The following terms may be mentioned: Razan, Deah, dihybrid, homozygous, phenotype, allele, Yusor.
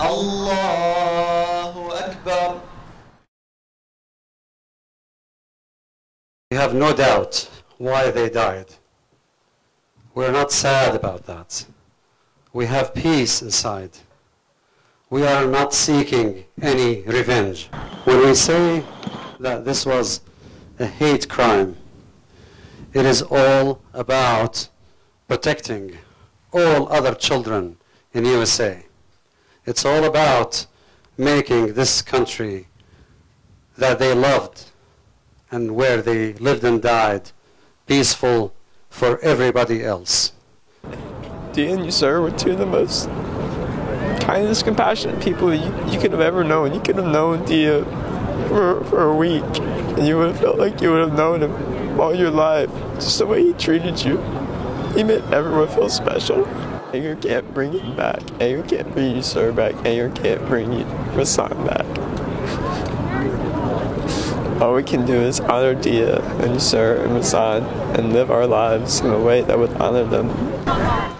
Allahu Akbar. We have no doubt why they died. We're not sad about that. We have peace inside. We are not seeking any revenge. When we say that this was a hate crime, it is all about protecting all other children in USA. It's all about making this country that they loved and where they lived and died peaceful for everybody else. Deah and Yusor were two of the most kindest, compassionate people you could have ever known. You could have known Deah for a week, and you would have felt like you would have known him all your life. Just the way he treated you, he made everyone feel special. Anger can't bring him back. Anger can't bring Yusor back. Anger can't bring Razan back. All we can do is honor Deah and Yusor and Razan and live our lives in a way that would honor them.